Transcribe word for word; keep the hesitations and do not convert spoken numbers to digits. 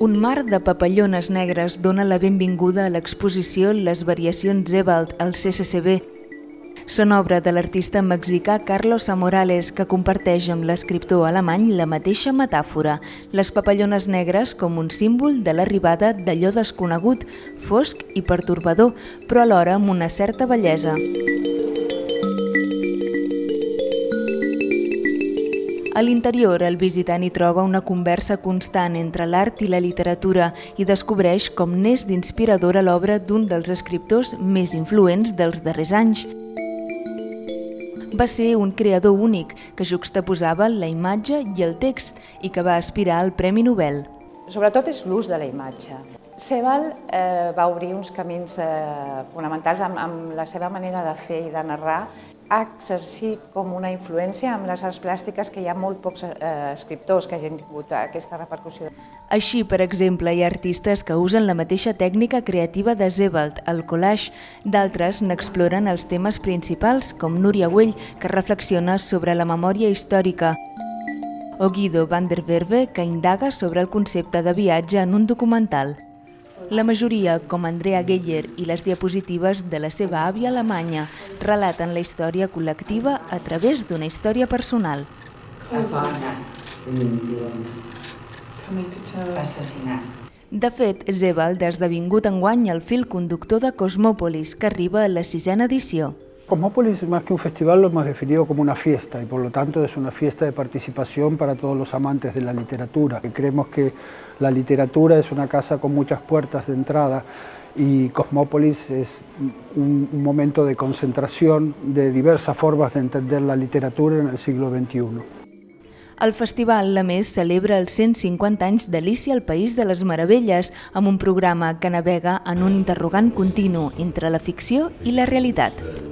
Un mar de papallones negres dona la benvinguda a l'exposició Les variacions Sebald al C C C B. Són obra de l'artista mexicà Carlos Amorales, que comparteix amb l'escriptor alemany la mateixa metàfora, les papallones negres com un símbol de l'arribada d'allò desconegut, fosc i pertorbador, però alhora amb una certa bellesa. A l'interior, el visitant hi troba una conversa constant entre l'art i la literatura i descobreix com n'és d'inspiradora l'obra d'un dels escriptors més influents dels darrers anys. Va ser un creador únic que juxtaposava la imatge i el text i que va aspirar al Premi Nobel. Sobretot és l'ús de la imatge. Sebald eh, va obrir uns camins eh, fonamentals amb, amb la seva manera de fer i de narrar. Ha exercit com una influència amb les arts plàstiques, que hi ha molt pocs eh, escriptors que hagin tingut aquesta repercussió. Així, per exemple, hi ha artistes que usen la mateixa tècnica creativa de Sebald, el collage. D'altres n'exploren els temes principals, com Núria Güell, que reflexiona sobre la memòria històrica, o Guido Van der Werbe, que indaga sobre el concepte de viatge en un documental. La majoria, com Andrea Geyer i les diapositives de la seva àvia alemanya, relaten la història col·lectiva a través d'una història personal. De fet, Sebald ha esdevingut enguany el fil conductor de Kosmopolis, que arriba a la sisena edició. Kosmopolis, más que un festival, lo hemos definido como una fiesta, y por lo tanto es una fiesta de participación para todos los amantes de la literatura. Creemos que la literatura es una casa con muchas puertas de entrada, y Kosmopolis es un, un momento de concentración de diversas formas de entender la literatura en el siglo veintiuno. El festival, a més, celebra els cent cinquanta anys d'Alicia al País de les Maravilles, amb un programa que navega en un interrogant continu entre la ficció i la realitat.